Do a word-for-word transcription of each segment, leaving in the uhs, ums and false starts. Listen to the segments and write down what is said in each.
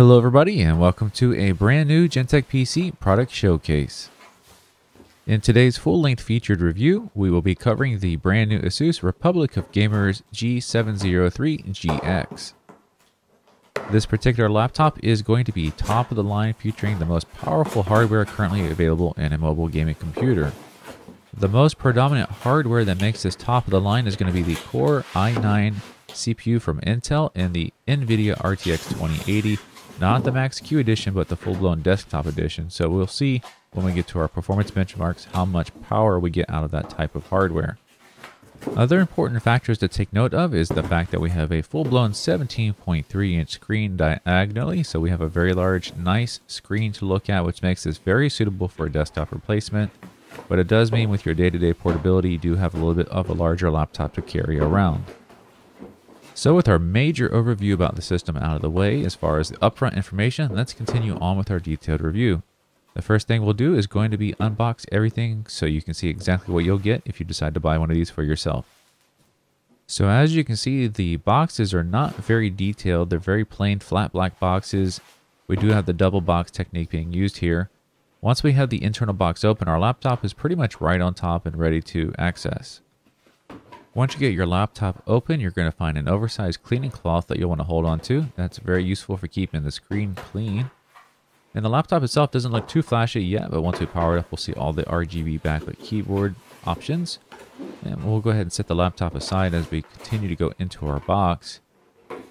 Hello everybody and welcome to a brand new Gentech P C product showcase. In today's full-length featured review, we will be covering the brand new ASUS Republic of Gamers G seven oh three G X. This particular laptop is going to be top of the line, featuring the most powerful hardware currently available in a mobile gaming computer. The most predominant hardware that makes this top of the line is going to be the Core i nine C P U from Intel and the NVIDIA R T X twenty eighty. Not the Max Q edition, but the full-blown desktop edition. So we'll see when we get to our performance benchmarks how much power we get out of that type of hardware. Other important factors to take note of is the fact that we have a full-blown seventeen point three inch screen diagonally. So we have a very large, nice screen to look at, which makes this very suitable for a desktop replacement. But it does mean with your day-to-day portability, you do have a little bit of a larger laptop to carry around. So with our major overview about the system out of the way, as far as the upfront information, let's continue on with our detailed review. The first thing we'll do is going to be unbox everything so you can see exactly what you'll get if you decide to buy one of these for yourself. So as you can see, the boxes are not very detailed. They're very plain flat black boxes. We do have the double box technique being used here. Once we have the internal box open, our laptop is pretty much right on top and ready to access. Once you get your laptop open, you're going to find an oversized cleaning cloth that you'll want to hold on to. That's very useful for keeping the screen clean. And the laptop itself doesn't look too flashy yet, but once we power it up, we'll see all the R G B backlit keyboard options. And we'll go ahead and set the laptop aside as we continue to go into our box.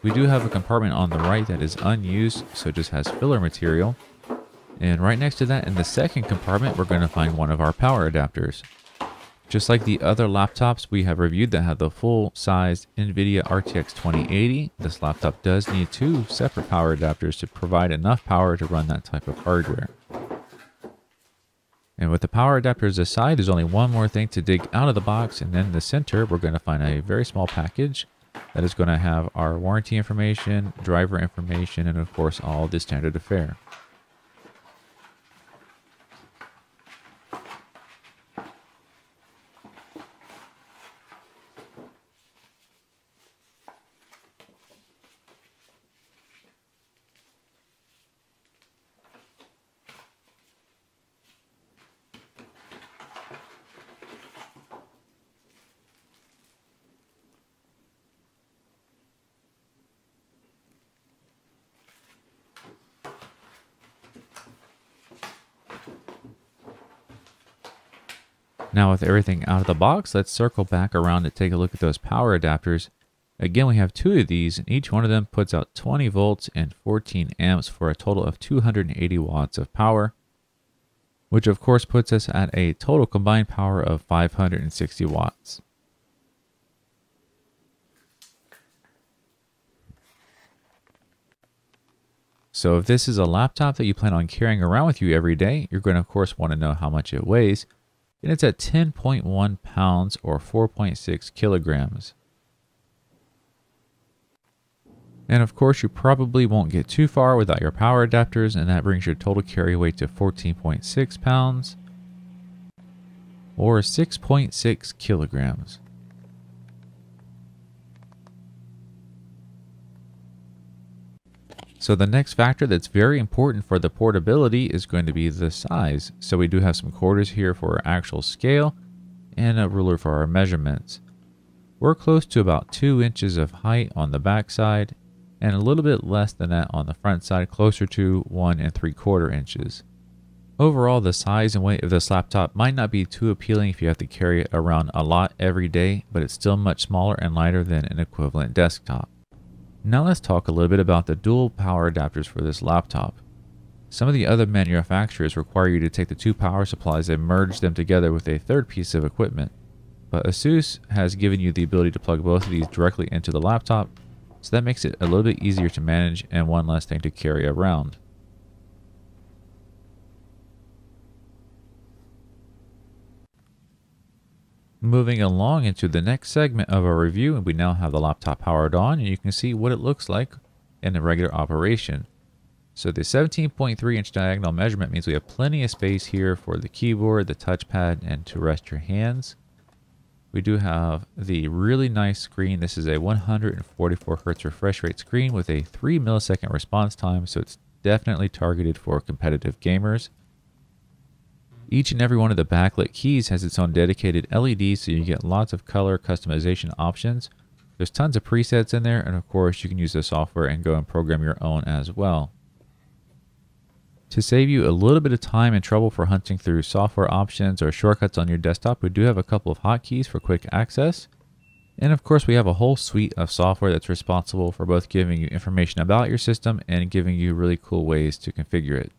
We do have a compartment on the right that is unused, so it just has filler material. And right next to that, in the second compartment, we're going to find one of our power adapters. Just like the other laptops we have reviewed that have the full-sized NVIDIA R T X twenty eighty, this laptop does need two separate power adapters to provide enough power to run that type of hardware. And with the power adapters aside, there's only one more thing to dig out of the box, and then in the center, we're going to find a very small package that is going to have our warranty information, driver information, and of course, all the standard affair. Now with everything out of the box, let's circle back around and take a look at those power adapters. Again, we have two of these, and each one of them puts out twenty volts and fourteen amps for a total of two hundred eighty watts of power, which of course puts us at a total combined power of five hundred sixty watts. So if this is a laptop that you plan on carrying around with you every day, you're going to of course want to know how much it weighs. And it's at ten point one pounds or four point six kilograms. And of course, you probably won't get too far without your power adapters, and that brings your total carry weight to fourteen point six pounds or six point six kilograms. So the next factor that's very important for the portability is going to be the size. So we do have some quarters here for our actual scale and a ruler for our measurements. We're close to about two inches of height on the back side and a little bit less than that on the front side, closer to one and three quarter inches. Overall, the size and weight of this laptop might not be too appealing if you have to carry it around a lot every day, but it's still much smaller and lighter than an equivalent desktop. Now let's talk a little bit about the dual power adapters for this laptop. Some of the other manufacturers require you to take the two power supplies and merge them together with a third piece of equipment, but ASUS has given you the ability to plug both of these directly into the laptop, so that makes it a little bit easier to manage and one less thing to carry around. Moving along into the next segment of our review, and we now have the laptop powered on, and you can see what it looks like in a regular operation. So the seventeen point three inch diagonal measurement means we have plenty of space here for the keyboard, the touchpad, and to rest your hands. we do have the really nice screen. This is a one hundred forty-four hertz refresh rate screen with a three millisecond response time, so it's definitely targeted for competitive gamers. Each and every one of the backlit keys has its own dedicated L E D, so you get lots of color customization options. There's tons of presets in there, and of course you can use the software and go and program your own as well. To save you a little bit of time and trouble for hunting through software options or shortcuts on your desktop, we do have a couple of hotkeys for quick access. And of course we have a whole suite of software that's responsible for both giving you information about your system and giving you really cool ways to configure it.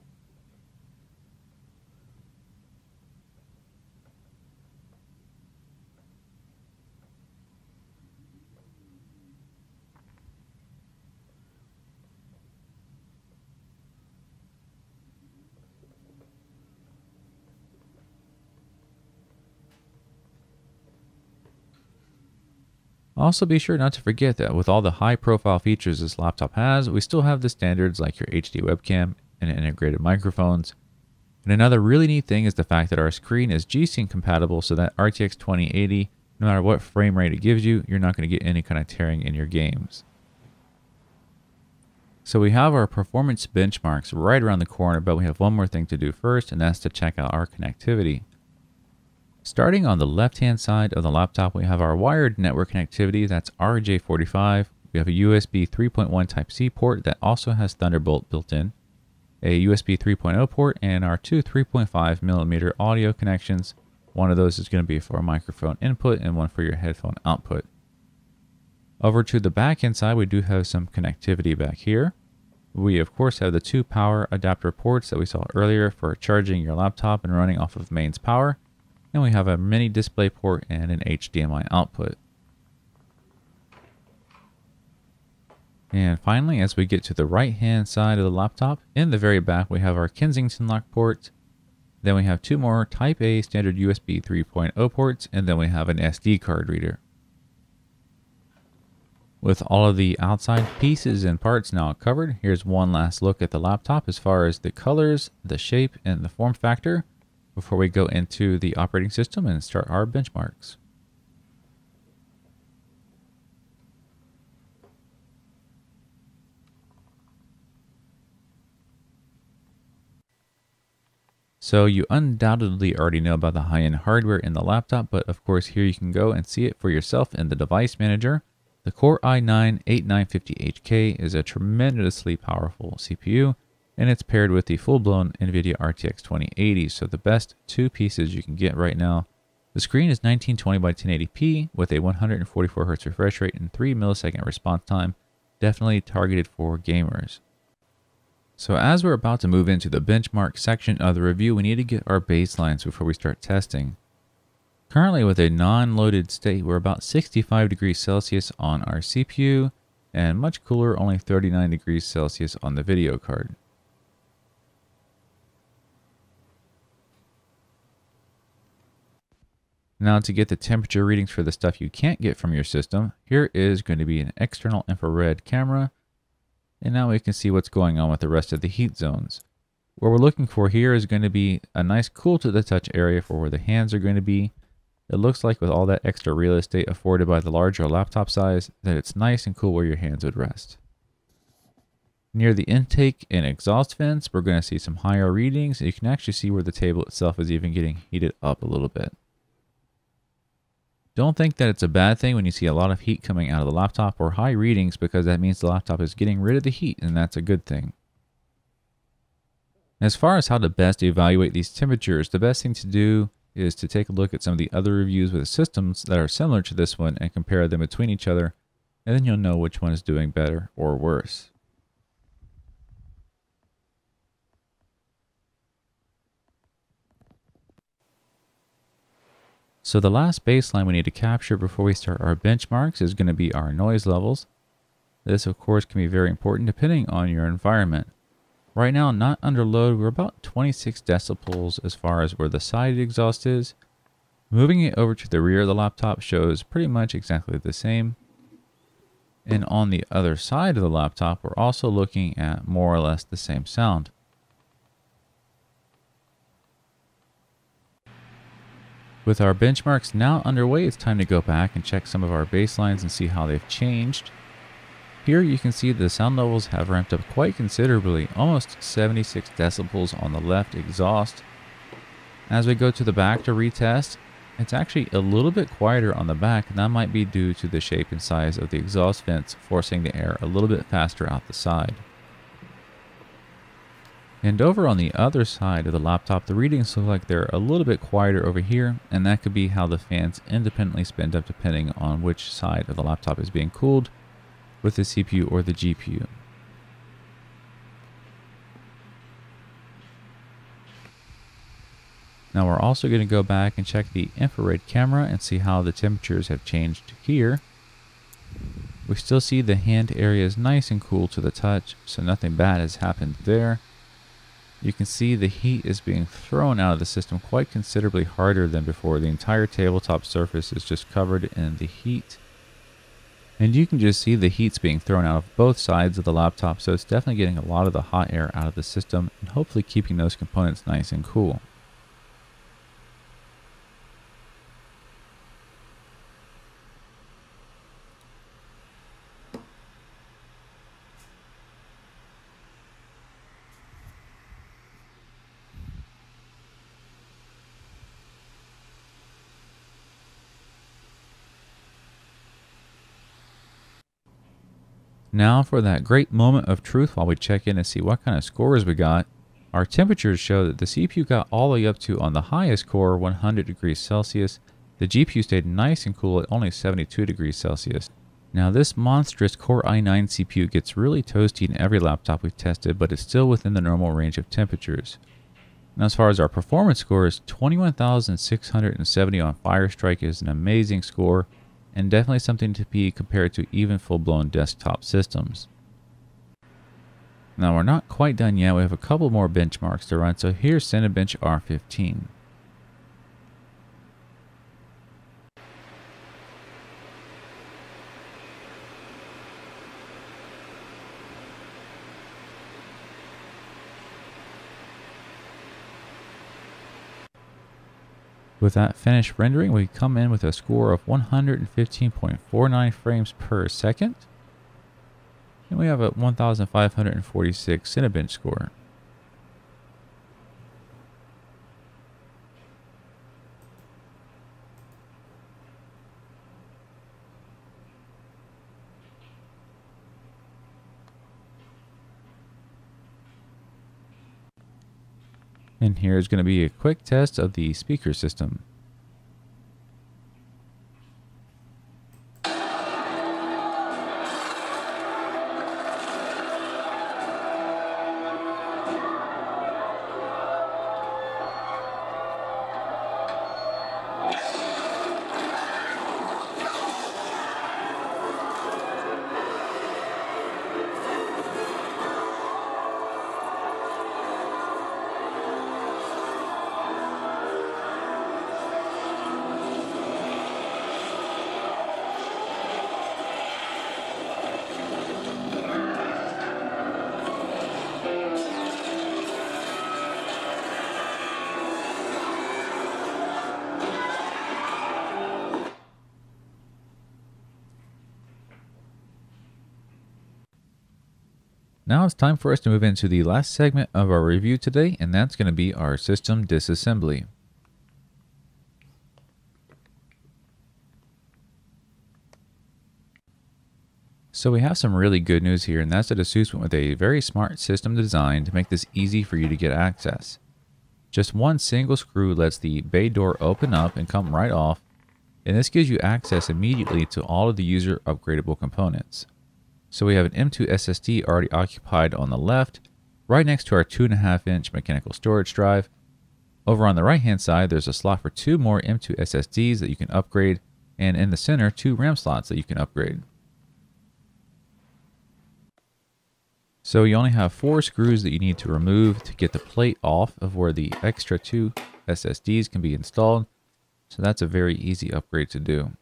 Also, be sure not to forget that with all the high profile features this laptop has, we still have the standards like your H D webcam and integrated microphones. And another really neat thing is the fact that our screen is G-Sync compatible, so that R T X twenty eighty, no matter what frame rate it gives you, you're not going to get any kind of tearing in your games. So we have our performance benchmarks right around the corner, but we have one more thing to do first, and that's to check out our connectivity. Starting on the left-hand side of the laptop, we have our wired network connectivity, that's R J forty-five. We have a U S B three point one Type-C port that also has Thunderbolt built in, a U S B three point oh port, and our two three point five millimeter audio connections. One of those is going to be for microphone input and one for your headphone output. Over to the back-end side, we do have some connectivity back here. We, of course, have the two power adapter ports that we saw earlier for charging your laptop and running off of mains power. And we have a mini display port and an H D M I output. And finally, as we get to the right hand side of the laptop, in the very back we have our Kensington lock port. Then we have two more Type A standard U S B three point oh ports, and then we have an S D card reader. With all of the outside pieces and parts now covered, here's one last look at the laptop as far as the colors, the shape, and the form factor, before we go into the operating system and start our benchmarks. So you undoubtedly already know about the high-end hardware in the laptop, but of course here you can go and see it for yourself in the device manager. The Core i nine eighty-nine fifty H K is a tremendously powerful C P U, and it's paired with the full-blown NVIDIA R T X twenty eighty, so the best two pieces you can get right now. The screen is nineteen twenty by ten eighty p with a one hundred forty-four hertz refresh rate and three millisecond response time, definitely targeted for gamers. So as we're about to move into the benchmark section of the review, we need to get our baselines before we start testing. Currently with a non-loaded state, we're about sixty-five degrees Celsius on our C P U, and much cooler, only thirty-nine degrees Celsius on the video card. Now, to get the temperature readings for the stuff you can't get from your system, here is going to be an external infrared camera. And now we can see what's going on with the rest of the heat zones. What we're looking for here is going to be a nice cool to the touch area for where the hands are going to be. It looks like with all that extra real estate afforded by the larger laptop size, that it's nice and cool where your hands would rest. Near the intake and exhaust vents, we're going to see some higher readings. You can actually see where the table itself is even getting heated up a little bit. Don't think that it's a bad thing when you see a lot of heat coming out of the laptop or high readings, because that means the laptop is getting rid of the heat, and that's a good thing. As far as how to best evaluate these temperatures, the best thing to do is to take a look at some of the other reviews with systems that are similar to this one and compare them between each other, and then you'll know which one is doing better or worse. So the last baseline we need to capture before we start our benchmarks is going to be our noise levels. This of course can be very important depending on your environment. Right now, not under load, we're about twenty-six decibels as far as where the side exhaust is. Moving it over to the rear of the laptop shows pretty much exactly the same. And on the other side of the laptop, we're also looking at more or less the same sound. With our benchmarks now underway, it's time to go back and check some of our baselines and see how they've changed. Here you can see the sound levels have ramped up quite considerably, almost seventy-six decibels on the left exhaust. As we go to the back to retest, it's actually a little bit quieter on the back, and that might be due to the shape and size of the exhaust vents, forcing the air a little bit faster out the side. And over on the other side of the laptop, the readings look like they're a little bit quieter over here, and that could be how the fans independently spin up depending on which side of the laptop is being cooled, with the C P U or the G P U. Now we're also going to go back and check the infrared camera and see how the temperatures have changed here. We still see the hand area is nice and cool to the touch, so nothing bad has happened there. You can see the heat is being thrown out of the system quite considerably harder than before. The entire tabletop surface is just covered in the heat. And you can just see the heat's being thrown out of both sides of the laptop, so it's definitely getting a lot of the hot air out of the system and hopefully keeping those components nice and cool. Now for that great moment of truth while we check in and see what kind of scores we got. Our temperatures show that the C P U got all the way up to, on the highest core, one hundred degrees Celsius. The G P U stayed nice and cool at only seventy-two degrees Celsius. Now this monstrous Core i nine C P U gets really toasty in every laptop we've tested, but it's still within the normal range of temperatures. Now as far as our performance scores, twenty-one thousand six hundred seventy on Firestrike is an amazing score, and definitely something to be compared to even full-blown desktop systems. Now we're not quite done yet, we have a couple more benchmarks to run, so here's Cinebench R fifteen. With that finished rendering, we come in with a score of one hundred fifteen point four nine frames per second. And we have a one thousand five hundred forty-six Cinebench score. And here is going to be a quick test of the speaker system. Now it's time for us to move into the last segment of our review today, and that's going to be our system disassembly. So we have some really good news here, and that's that ASUS went with a very smart system design to make this easy for you to get access. Just one single screw lets the bay door open up and come right off, and this gives you access immediately to all of the user upgradable components. So we have an M two S S D already occupied on the left, right next to our two and a half inch mechanical storage drive. Over on the right hand side, there's a slot for two more M two S S Ds that you can upgrade, and in the center, two RAM slots that you can upgrade. So you only have four screws that you need to remove to get the plate off of where the extra two S S Ds can be installed. So that's a very easy upgrade to do.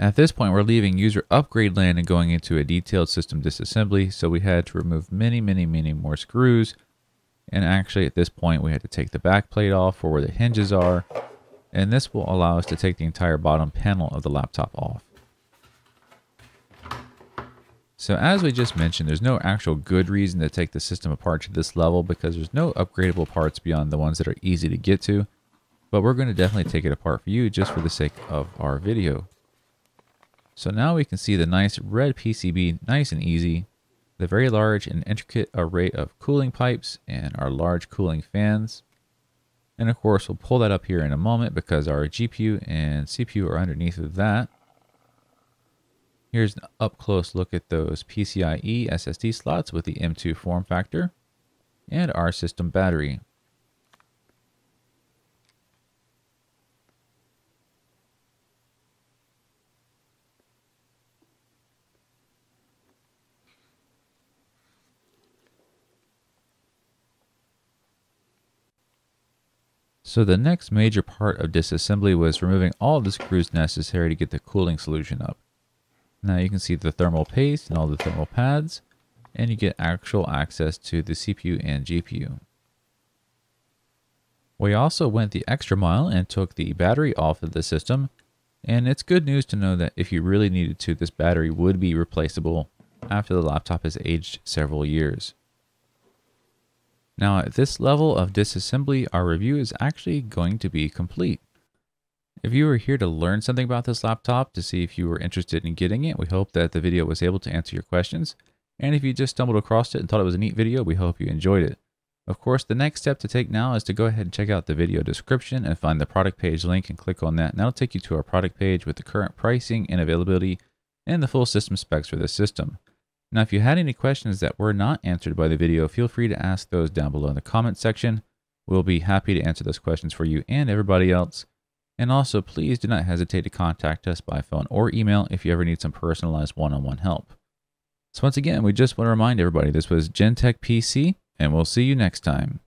At this point, we're leaving user upgrade land and going into a detailed system disassembly, so we had to remove many, many, many more screws And actually at this point we had to take the back plate off for where the hinges are, and this will allow us to take the entire bottom panel of the laptop off. So as we just mentioned, there's no actual good reason to take the system apart to this level because there's no upgradable parts beyond the ones that are easy to get to, but we're going to definitely take it apart for you just for the sake of our video. So now we can see the nice red P C B nice and easy, the very large and intricate array of cooling pipes and our large cooling fans. And of course, we'll pull that up here in a moment because our G P U and C P U are underneath of that. Here's an up close look at those PCIe S S D slots with the M two form factor and our system battery. So the next major part of disassembly was removing all the screws necessary to get the cooling solution up. Now you can see the thermal paste and all the thermal pads, and you get actual access to the C P U and G P U. We also went the extra mile and took the battery off of the system, and it's good news to know that if you really needed to, this battery would be replaceable after the laptop has aged several years. Now at this level of disassembly, our review is actually going to be complete. If you were here to learn something about this laptop to see if you were interested in getting it, we hope that the video was able to answer your questions. And if you just stumbled across it and thought it was a neat video, we hope you enjoyed it. Of course, the next step to take now is to go ahead and check out the video description and find the product page link and click on that. And that'll take you to our product page with the current pricing and availability and the full system specs for this system. Now, if you had any questions that were not answered by the video, feel free to ask those down below in the comments section. We'll be happy to answer those questions for you and everybody else. And also, please do not hesitate to contact us by phone or email if you ever need some personalized one-on-one help. So once again, we just want to remind everybody this was Gentech P C, and we'll see you next time.